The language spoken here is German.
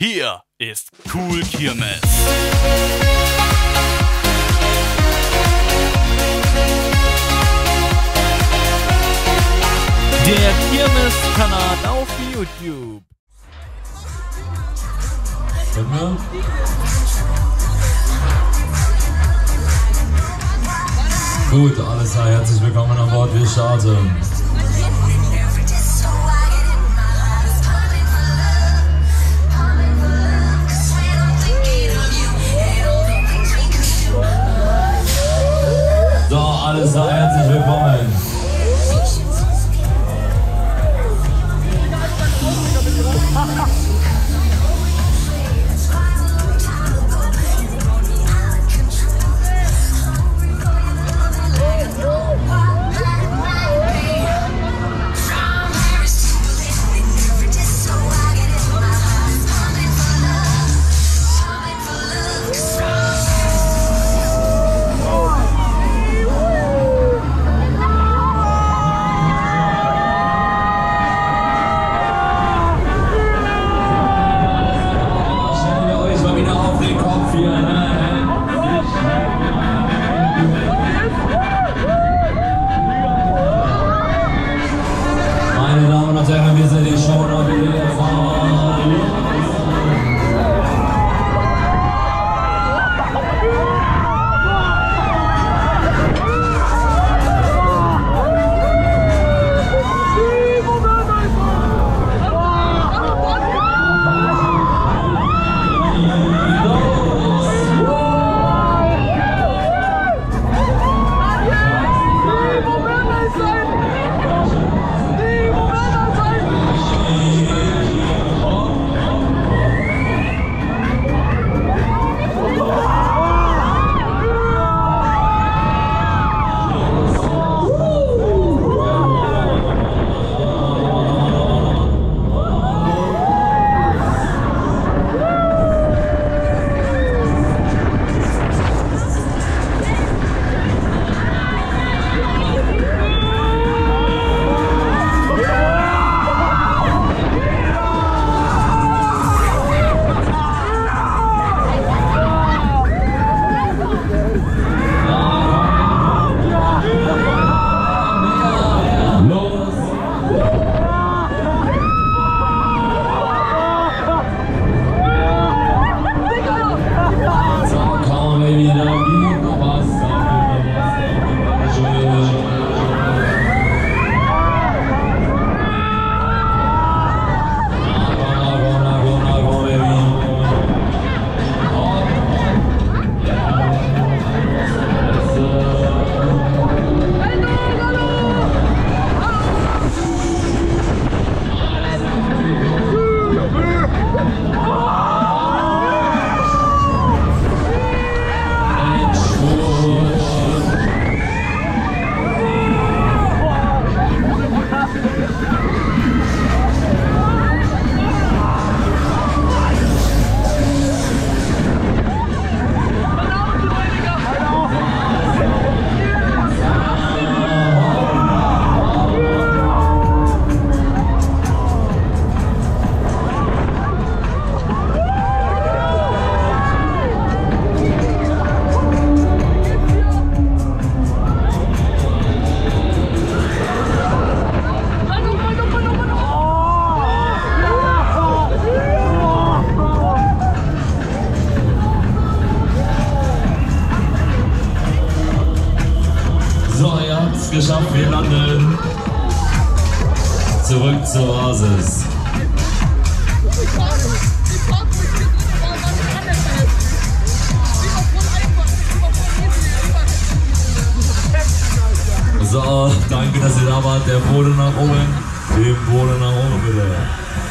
Hier ist Cool Kirmes. Der Kirmes-Kanal auf YouTube. Gut, alles klar, herzlich willkommen an Bord, wir starten. Alles klar, herzlich willkommen. Geschafft, wir landen zurück zur Basis. So, danke, dass ihr da wart. Der Boden nach oben, dem Boden nach oben bitte.